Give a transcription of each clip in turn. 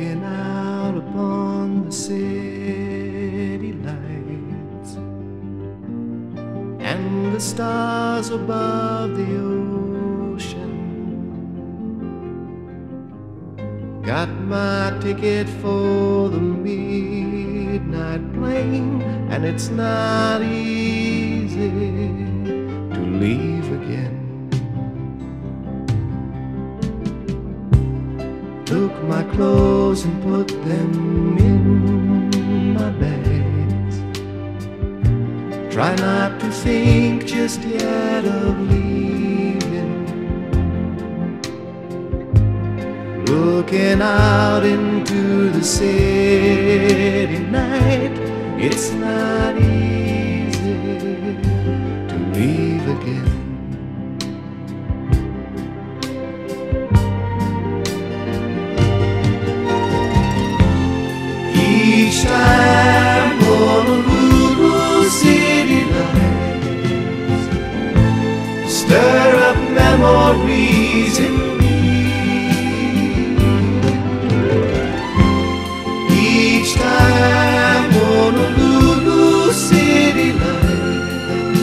looking out upon the city lights and the stars above the ocean. Got my ticket for the midnight plane, and it's not easy to leave again. Took my clothes and put them in my bags. Try not to think just yet of leaving. Looking out into the city night, it's not easy to leave again. Each time Honolulu city lights stir up memories in me. Each time Honolulu city lights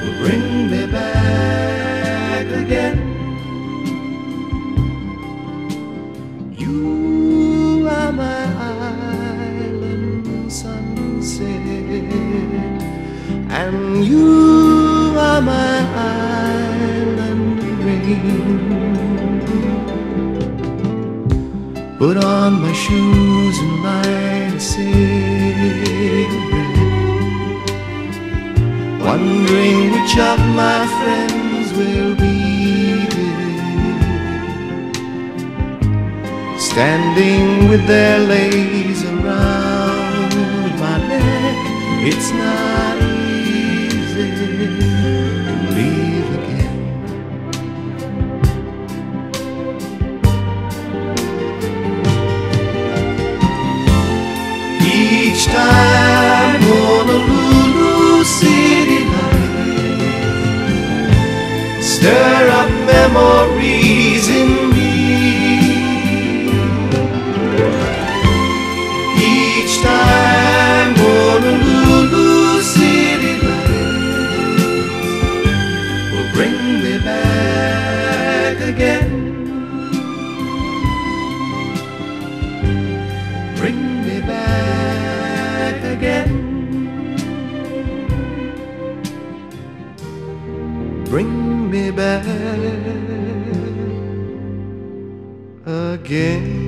will bring me back again. You are my sunset, and you are my island rain. Put on my shoes and light a cigarette, wondering which of my friends will be there, standing with their legs around. It's not easy to leave again. Each time Honolulu city lights stir up memories in me. Each time Honolulu city lights will bring me back again. Bring me back again. Bring me back again.